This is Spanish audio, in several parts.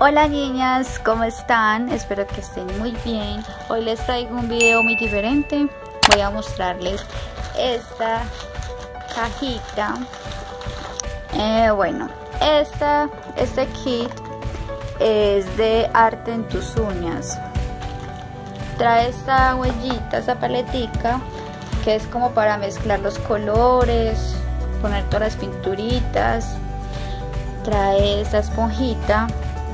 Hola niñas, ¿cómo están? Espero que estén muy bien. Hoy les traigo un video muy diferente. Voy a mostrarles esta cajita. Este kit es de Arte en tus uñas. Trae esta huellita, esta paletica, que es como para mezclar los colores, poner todas las pinturitas. Trae esta esponjita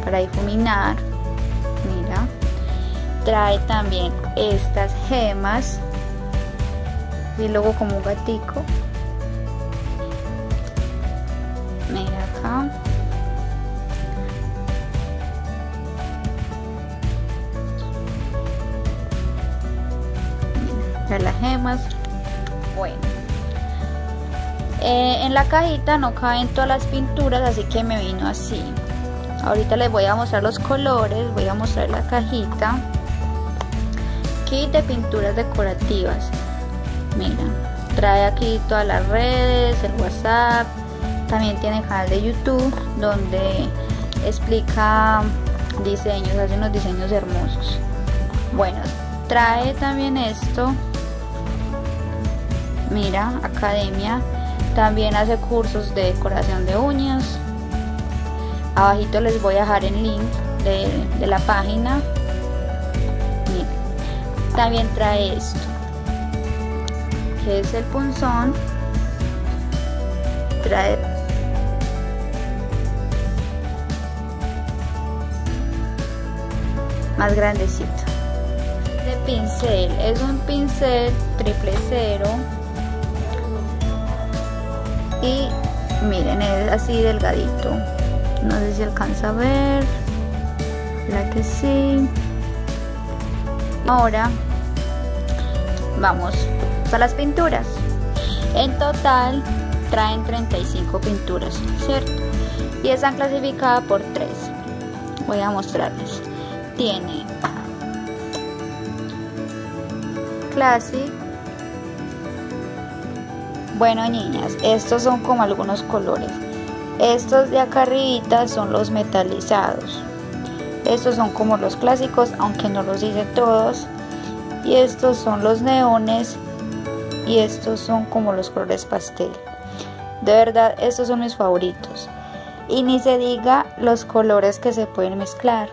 para difuminar, mira. Trae también estas gemas y luego como un gatico, mira acá. Mira, trae las gemas. En la cajita no caben todas las pinturas, así que me vino así. Ahorita les voy a mostrar los colores, voy a mostrar la cajita. Kit de pinturas decorativas. Mira, trae aquí todas las redes, el WhatsApp. También tiene canal de YouTube donde explica diseños, hace unos diseños hermosos. Bueno, trae también esto. Mira, academia. También hace cursos de decoración de uñas. Abajito les voy a dejar el link de la página. Bien. También trae esto, que es el punzón. Trae más grandecito. Este pincel es un pincel 000. Y miren, es así delgadito. No sé si alcanza a ver, la que sí. Ahora vamos a las pinturas. En total traen 35 pinturas, ¿cierto? Y están clasificadas por 3. Voy a mostrarles. Tiene Classic. Bueno niñas, estos son como algunos colores. Estos de acá arribita son los metalizados. Estos son como los clásicos, aunque no los hice todos. Y estos son los neones. Y estos son como los colores pastel. De verdad, estos son mis favoritos. Y ni se diga los colores que se pueden mezclar.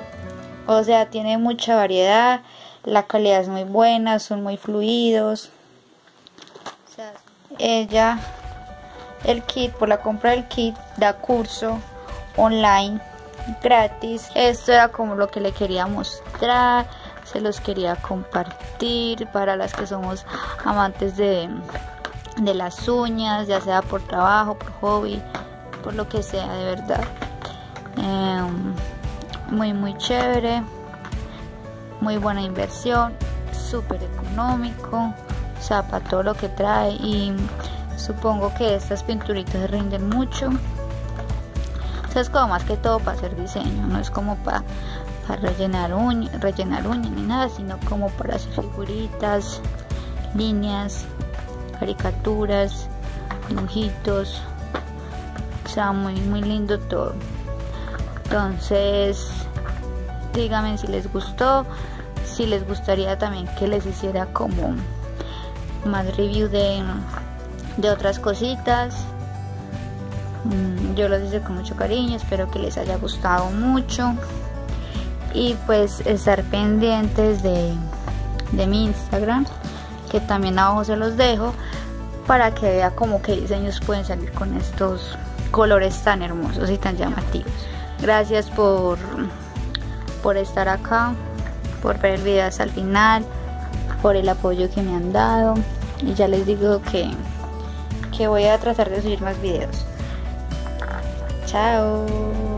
O sea, tiene mucha variedad. La calidad es muy buena, son muy fluidos. El kit, por la compra del kit, da curso online gratis. Esto era como lo que le quería mostrar, se los quería compartir para las que somos amantes de las uñas, ya sea por trabajo, por hobby, por lo que sea, de verdad. Muy chévere, muy buena inversión, súper económico, o sea, para todo lo que trae. Y supongo que estas pinturitas rinden mucho. O sea, es como más que todo para hacer diseño, no es como para rellenar uñas ni nada, sino como para hacer figuritas, líneas, caricaturas, dibujitos. O sea, muy lindo todo. Entonces, díganme si les gustó, si les gustaría también que les hiciera como más review de otras cositas. Yo los hice con mucho cariño, espero que les haya gustado mucho. Y pues estar pendientes de mi Instagram, que también abajo se los dejo, para que vea como qué diseños pueden salir con estos colores tan hermosos y tan llamativos. Gracias por estar acá, por ver el video hasta el final, por el apoyo que me han dado. Y ya les digo que voy a tratar de subir más videos. Chao.